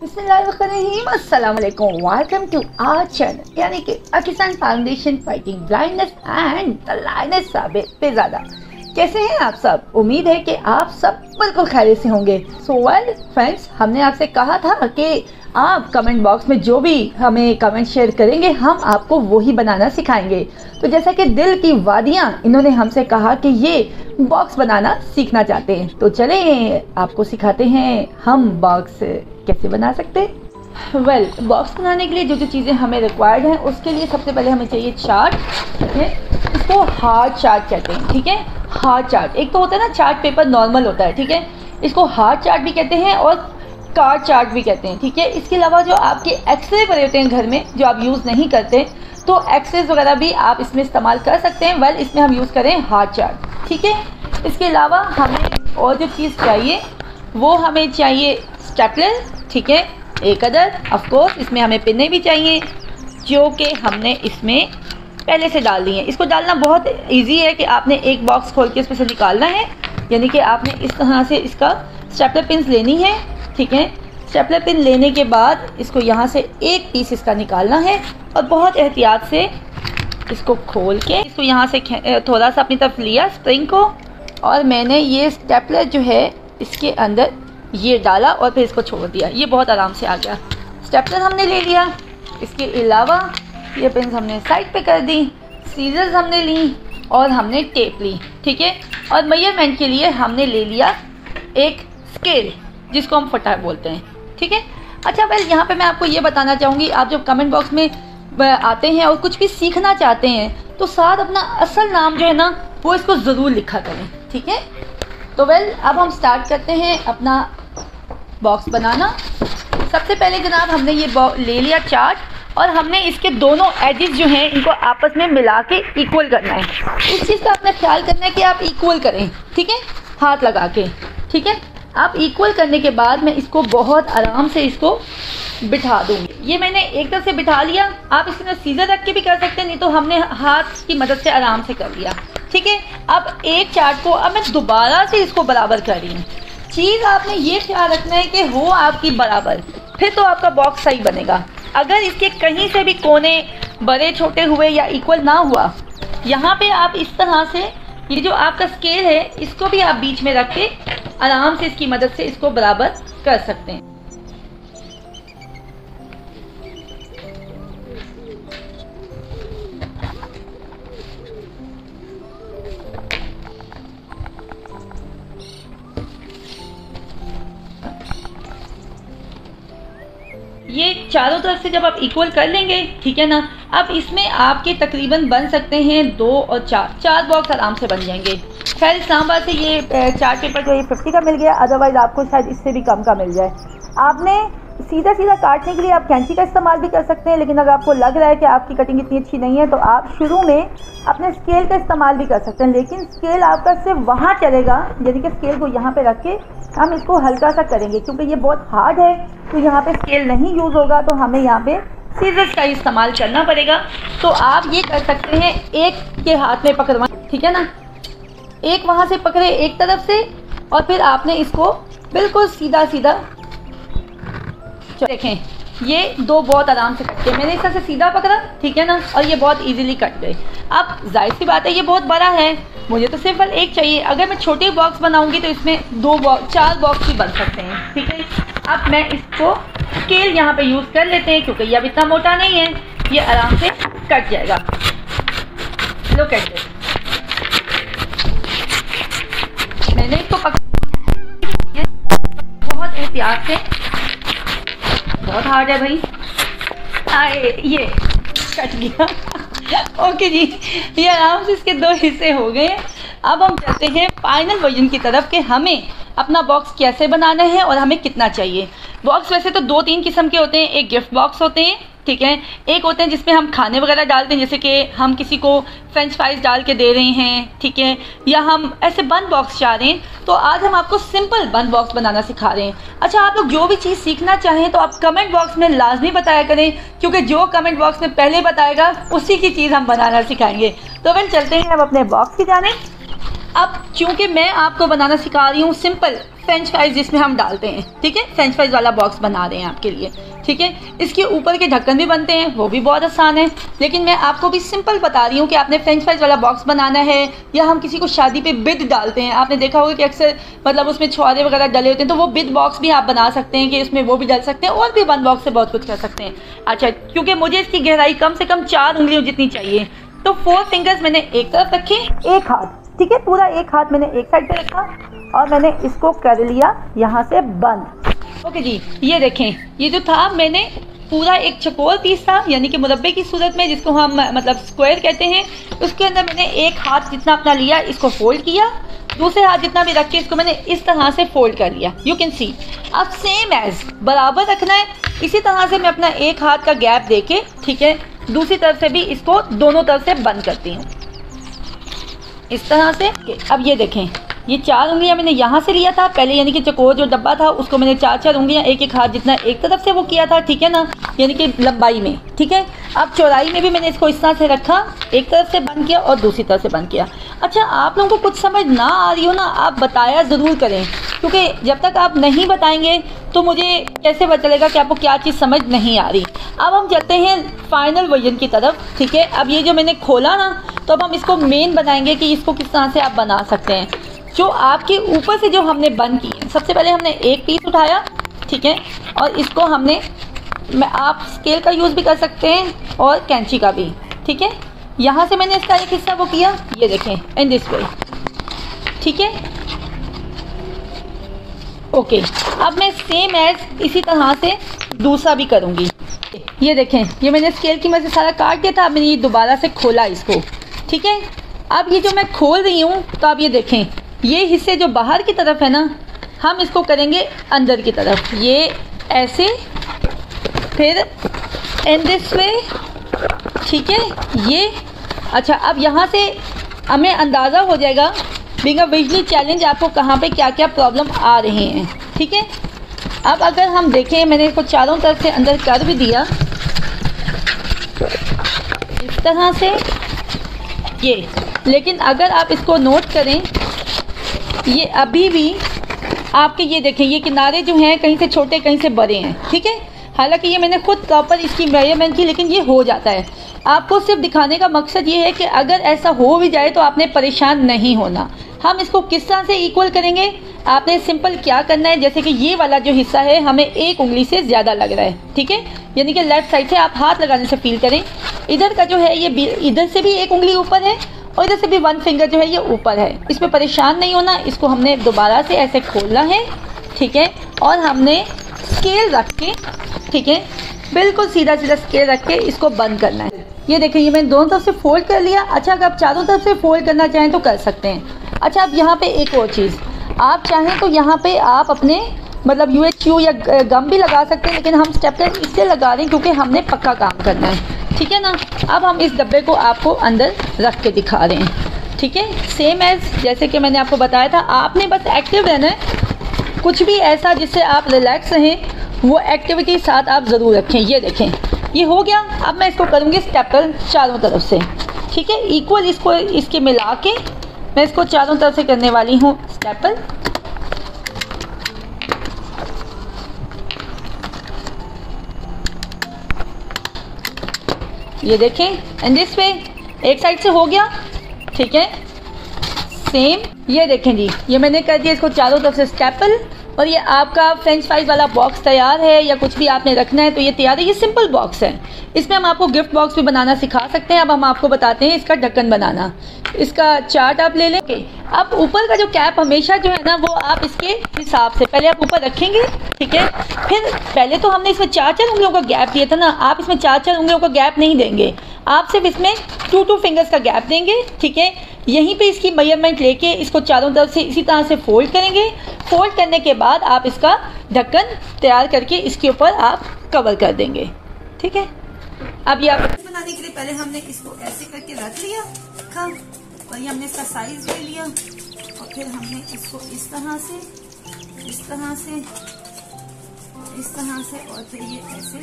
बिस्मिल्लाहिर्रहमानिर्रहीम। Welcome to our channel यानी कि Pakistan foundation fighting blindness and the lioness पे ज़्यादा। कैसे हैं आप सब? उम्मीद है कि आप सब बिल्कुल खैरियत से होंगे। सो वेल फ्रेंड्स, हमने आपसे कहा था कि आप कमेंट बॉक्स में जो भी हमें कमेंट शेयर करेंगे हम आपको वही बनाना सिखाएंगे। तो जैसा कि दिल की वादियाँ इन्होंने हमसे कहा कि ये बॉक्स बनाना सीखना चाहते हैं, तो चलें आपको सिखाते हैं हम बॉक्स कैसे बना सकते हैं। वेल बॉक्स बनाने के लिए जो जो चीज़ें हमें रिक्वायर्ड हैं, उसके लिए सबसे पहले हमें चाहिए चार्ट। ठीक है, इसको हार्ड चार्ट कहते हैं। ठीक है, हार्ड चार्ट एक तो होता है ना चार्ट पेपर नॉर्मल होता है, ठीक है, इसको हार्ड चार्ट भी कहते हैं और कार्ड चार्ट भी कहते हैं। ठीक है, इसके अलावा जो आपके एक्सरे बने होते हैं घर में जो आप यूज़ नहीं करते, तो एक्सरेज वगैरह भी आप इसमें इस्तेमाल कर सकते हैं। वेल इसमें हम यूज़ करें हार्ड चार्ट। ठीक है, इसके अलावा हमें और जो चीज़ चाहिए वो हमें चाहिए स्टेपलर। ठीक है, एक अदर ऑफकोर्स। इसमें हमें पिने भी चाहिए जो कि हमने इसमें पहले से डाल दी हैं। इसको डालना बहुत ईजी है कि आपने एक बॉक्स खोल के इसमें से निकालना है, यानी कि आपने इस तरह से इसका स्टेपलर पिन लेनी है। ठीक है, स्टेपलर पिन लेने के बाद इसको यहाँ से एक पीस इसका निकालना है और बहुत एहतियात से इसको खोल के इसको यहाँ से थोड़ा सा अपनी तरफ लिया स्प्रिंग को, और मैंने ये स्टेपलर जो है इसके अंदर ये डाला और फिर इसको छोड़ दिया। ये बहुत आराम से आ गया, स्टेपलर हमने ले लिया। इसके अलावा ये पिन हमने साइड पे कर दी, सीजर्स हमने ली और हमने टेप ली। ठीक है, और मेजरमेंट के लिए हमने ले लिया एक स्केल जिसको हम फटा बोलते हैं। ठीक है, अच्छा वेल यहाँ पे मैं आपको ये बताना चाहूँगी, आप जब कमेंट बॉक्स में आते हैं और कुछ भी सीखना चाहते हैं तो साथ अपना असल नाम जो है ना वो इसको ज़रूर लिखा करें। ठीक है, तो वेल अब हम स्टार्ट करते हैं अपना बॉक्स बनाना। सबसे पहले जनाब हमने ये ले लिया चार्ट और हमने इसके दोनों एजेस जो हैं इनको आपस में मिला के इक्वल करना है। इस चीज़ का आपने ख्याल करना है कि आप इक्वल करें। ठीक है, हाथ लगा के। ठीक है, आप इक्वल करने के बाद मैं इसको बहुत आराम से इसको बिठा दूँगी। ये मैंने एक तरफ से बिठा लिया, आप इसमें सीजर रख के भी कर सकते हैं, नहीं तो हमने हाथ की मदद से आराम से कर लिया। ठीक है, अब एक चार्ट को अब मैं दोबारा से इसको बराबर कर रही हूँ। चीज़ आपने ये ख्याल रखना है कि हो आपकी बराबर, फिर तो आपका बॉक्स सही बनेगा। अगर इसके कहीं से भी कोने बड़े छोटे हुए या इक्वल ना हुआ, यहाँ पर आप इस तरह से ये जो आपका स्केल है इसको भी आप बीच में रख के आराम से इसकी मदद से इसको बराबर कर सकते हैं। ये चारों तरफ से जब आप इक्वल कर लेंगे, ठीक है ना, अब इसमें आपके तकरीबन बन सकते हैं 2 और 4 बॉक्स आराम से बन जाएंगे। खैर इस्लामाबाद से ये चार्ट पेपर जो है 50 का मिल गया, अदरवाइज आपको शायद इससे भी कम का मिल जाए। आपने सीधा सीधा काटने के लिए आप कैंची का इस्तेमाल भी कर सकते हैं, लेकिन अगर आपको लग रहा है कि आपकी कटिंग इतनी अच्छी नहीं है तो आप शुरू में अपने स्केल का इस्तेमाल भी कर सकते हैं, लेकिन स्केल आपका सिर्फ वहाँ चलेगा, यानी कि स्केल को यहाँ पर रख के हम इसको हल्का सा करेंगे, क्योंकि ये बहुत हार्ड है तो यहाँ पे स्केल नहीं यूज़ होगा, तो हमें यहाँ पे सीजर्स का इस्तेमाल करना पड़ेगा। तो आप ये कर सकते हैं, एक के हाथ में पकड़वा, ठीक है ना, एक वहाँ से पकड़े एक तरफ से और फिर आपने इसको बिल्कुल सीधा सीधा देखें, ये दो बहुत आराम से कट गए। मैंने इस तरह से सीधा पकड़ा, ठीक है ना, और ये बहुत ईजिली कट गए। अब जाहिर सी बात है ये बहुत बड़ा है, मुझे तो सिर्फ एक चाहिए। अगर मैं छोटे बॉक्स बनाऊंगी तो इसमें 2 बॉक्स 4 बॉक्स भी बन सकते हैं। ठीक है, अब मैं इसको स्केल यहाँ पे यूज़ कर लेते हैं क्योंकि ये अब इतना मोटा नहीं है, ये आराम से कट जाएगा। लो कट गए, मैंने इसको पकड़ा बहुत एहतियात से, बहुत हार्ड है भाई। आए ये कट गया। ओके जी, ये आराम से इसके 2 हिस्से हो गए। अब हम चलते हैं फाइनल वर्जन की तरफ कि हमें अपना बॉक्स कैसे बनाना है और हमें कितना चाहिए। बॉक्स वैसे तो 2-3 किस्म के होते हैं, एक गिफ्ट बॉक्स होते हैं, ठीक है, एक होते हैं जिसमें हम खाने वगैरह डालते हैं, जैसे कि हम किसी को फ्रेंच फ्राइज डाल के दे रहे हैं, ठीक है, या हम ऐसे बंद बॉक्स चाह रहे हैं, तो आज हम आपको सिंपल बंद बॉक्स बनाना सिखा रहे हैं। अच्छा, आप लोग जो भी चीज़ सीखना चाहें तो आप कमेंट बॉक्स में लाजमी बताया करें, क्योंकि जो कमेंट बॉक्स में पहले बताएगा उसी की चीज़ हम बनाना सिखाएंगे। तो फिर चलते हैं हम अपने बॉक्स की जाने। अब चूंकि मैं आपको बनाना सिखा रही हूँ सिंपल फ्रेंच फ्राइज जिसमें हम डालते हैं, ठीक है, फ्रेंच फ्राइज वाला बॉक्स बना रहे हैं आपके लिए, ठीक है। इसके ऊपर के ढक्कन भी बनते हैं, वो भी बहुत आसान है, लेकिन मैं आपको भी सिंपल बता रही हूँ कि आपने फ्रेंच फ्राइज वाला बॉक्स बनाना है। या हम किसी को शादी पे बिद डालते हैं, आपने देखा होगा कि अक्सर मतलब उसमें छुआरे वगैरह डले होते हैं, तो वो बिद बॉक्स भी आप बना सकते हैं कि उसमें वो भी डाल सकते हैं, और भी वन बॉक्स से बहुत कुछ कर सकते हैं। अच्छा, क्योंकि मुझे इसकी गहराई कम से कम 4 उंगलियों जितनी चाहिए, तो 4 फिंगर्स मैंने एक तरफ रखे, एक हाथ, ठीक है, पूरा एक हाथ मैंने एक साइड पे रखा और मैंने इसको कर लिया यहाँ से बंद। ओके जी, ये देखें, ये जो था मैंने पूरा एक चकोर पीस था, यानी कि मुरब्बे की सूरत में, जिसको हम मतलब स्क्वायर कहते हैं, उसके अंदर मैंने एक हाथ जितना अपना लिया इसको फोल्ड किया, दूसरे हाथ जितना भी रख के इसको मैंने इस तरह से फोल्ड कर लिया, यू कैन सी। अब सेम एज बराबर रखना है, इसी तरह से मैं अपना एक हाथ का गैप दे के, ठीक है, दूसरी तरफ से भी इसको दोनों तरफ से बंद करती हूँ इस तरह से। अब ये देखें, ये 4 उंगलियाँ मैंने यहाँ से लिया था पहले, यानी कि चकोर जो डब्बा था उसको मैंने 4 उंगलियाँ एक एक हाथ जितना एक तरफ से वो किया था, ठीक है ना, यानी कि लंबाई में, ठीक है। अब चौड़ाई में भी मैंने इसको इस तरह से रखा, एक तरफ से बंद किया और दूसरी तरफ से बंद किया। अच्छा, आप लोगों को कुछ समझ ना आ रही हो ना, आप बताया ज़रूर करें, क्योंकि जब तक आप नहीं बताएंगे तो मुझे कैसे पता चलेगा कि आपको क्या चीज़ समझ नहीं आ रही। अब हम चलते हैं फाइनल वर्जन की तरफ, ठीक है। अब ये जो मैंने खोला ना, तो अब हम इसको मेन बनाएंगे कि इसको किस तरह से आप बना सकते हैं। जो आपके ऊपर से जो हमने बंद की, सबसे पहले हमने एक पीस उठाया, ठीक है, और इसको हमने, आप स्केल का यूज़ भी कर सकते हैं और कैंची का भी, ठीक है। यहाँ से मैंने इसका एक हिस्सा वो किया, ये देखें, इन दिस वे, ठीक है, ओके। अब मैं सेम एज इसी तरह से दूसरा भी करूँगी। ये देखें, ये मैंने स्केल की मदद से सारा काट दिया था। अब मैंने ये दोबारा से खोला इसको, ठीक है। अब ये जो मैं खोल रही हूँ, तो आप ये देखें, ये हिस्से जो बाहर की तरफ है ना, हम इसको करेंगे अंदर की तरफ, ये ऐसे, फिर इन दिस वे, ठीक है, ये। अच्छा, अब यहाँ से हमें अंदाज़ा हो जाएगा बिंग अ विजुअली चैलेंज आपको कहाँ पे क्या क्या प्रॉब्लम आ रही हैं, ठीक है। अब अगर हम देखें, मैंने इसको चारों तरफ से अंदर कर भी दिया इस तरह से, ये, लेकिन अगर आप इसको नोट करें, ये अभी भी आपके, ये देखें, ये किनारे जो हैं कहीं से छोटे कहीं से बड़े हैं, ठीक है। हालांकि ये मैंने खुद प्रॉपर इसकी मेजरमेंट की, लेकिन ये हो जाता है। आपको सिर्फ दिखाने का मकसद ये है कि अगर ऐसा हो भी जाए तो आपने परेशान नहीं होना। हम इसको किस तरह से इक्वल करेंगे, आपने सिंपल क्या करना है, जैसे कि ये वाला जो हिस्सा है हमें 1 उंगली से ज़्यादा लग रहा है, ठीक है, यानी कि लेफ़्ट साइड से आप हाथ लगाने से फील करें। इधर का जो है, ये इधर से भी 1 उंगली ऊपर है और इधर से भी 1 फिंगर जो है ये ऊपर है। इसमें परेशान नहीं होना, इसको हमने दोबारा से ऐसे खोलना है, ठीक है, और हमने स्केल रख के, ठीक है, बिल्कुल सीधा सीधा स्केल रख के इसको बंद करना है। ये देखें, ये मैंने दोनों तरफ से फोल्ड कर लिया। अच्छा, अगर आप चारों तरफ से फोल्ड करना चाहें तो कर सकते हैं। अच्छा, अब यहाँ पर एक और चीज़, आप चाहें तो यहाँ पर आप अपने मतलब UHU या गम भी लगा सकते हैं, लेकिन हम स्टेपलर इसलिए लगा रहे हैं क्योंकि हमने पक्का काम करना है, ठीक है ना। अब हम इस डब्बे को आपको अंदर रख के दिखा रहे हैं, ठीक है, सेम एज जैसे कि मैंने आपको बताया था। आपने बस एक्टिव रहना है, कुछ भी ऐसा जिससे आप रिलैक्स रहें, वो एक्टिविटी साथ आप ज़रूर रखें। ये देखें, ये हो गया। अब मैं इसको करूँगी स्टेपल चारों तरफ से, ठीक है, इक्वल इसको इसके मिला के मैं इसको चारों तरफ से करने वाली हूँ स्टेपल। ये देखें, एंड दिस वे, एक साइड से हो गया, ठीक है, सेम। ये देखें जी, ये मैंने कर दिया इसको चारों तरफ से स्टेपल, और ये आपका फ्रेंच फ्राइज वाला बॉक्स तैयार है, या कुछ भी आपने रखना है तो ये तैयार है। ये सिंपल बॉक्स है, इसमें हम आपको गिफ्ट बॉक्स भी बनाना सिखा सकते हैं। अब हम आपको बताते हैं इसका ढक्कन बनाना, इसका चार्ट आप ले लें। अब ऊपर का जो कैप हमेशा जो है ना, वो आप इसके हिसाब से पहले आप ऊपर रखेंगे, ठीक है। फिर पहले तो हमने इसमें 4 उंगलियों का गैप दिया था ना, आप इसमें 4 उंगलियों का गैप नहीं देंगे, आप सिर्फ इसमें 2 फिंगर्स का गैप देंगे, ठीक है। यहीं पे इसकी मेजरमेंट लेके इसको चारों तरफ से इसी तरह से फोल्ड करेंगे। फोल्ड करने के बाद आप इसका ढक्कन तैयार करके इसके ऊपर आप कवर कर देंगे, ठीक है। अब ये आप बनाने के लिए पहले हमने इसको ऐसे करके रख लिया था, और ये हमने इसका साइज ले लिया, और फिर हमने इसको इस तरह से, इस तरह से, इस तरह से, और फिर ये ऐसे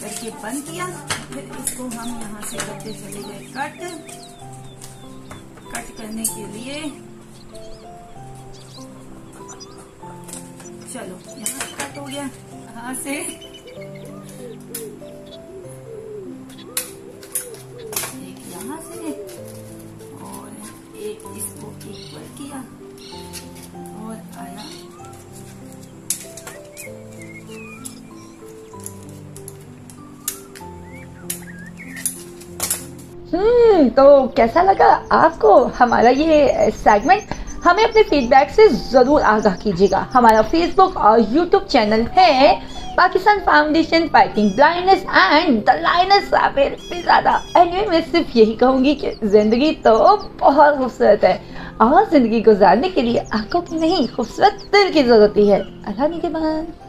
करके बंद किया। फिर इसको हम यहाँ से करते चले गए कट करने के लिए। चलो यहाँ से कट हो गया, यहाँ से एक, यहाँ से और एक, इसको इक्वल किया और आया तो कैसा लगा आपको हमारा ये सेगमेंट? हमें अपने फीडबैक से ज़रूर आगाह कीजिएगा। हमारा फेसबुक और यूट्यूब चैनल है Pakistan foundation fighting blindness and the lioness. Anyway मैं सिर्फ यही कहूँगी कि ज़िंदगी तो बहुत खूबसूरत है और ज़िंदगी गुजारने के लिए आंखों की नहीं खूबसूरत दिल की ज़रूरत है। अल्लाह निगहबान।